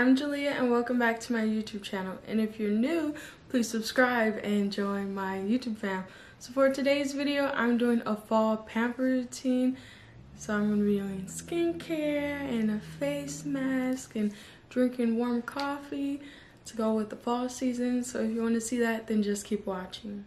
I'm Julia and welcome back to my YouTube channel, and if you're new, please subscribe and join my YouTube fam. So for today's video, I'm doing a fall pamper routine. So I'm going to be doing skincare and a face mask and drinking warm coffee to go with the fall season. So if you want to see that, then just keep watching.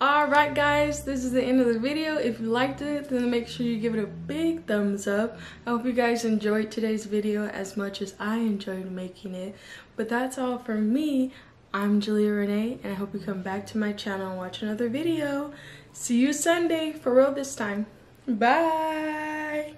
Alright guys, this is the end of the video. If you liked it, then make sure you give it a big thumbs up. I hope you guys enjoyed today's video as much as I enjoyed making it. But that's all from me. I'm Julia Renee, and I hope you come back to my channel and watch another video. See you Sunday, for real this time. Bye.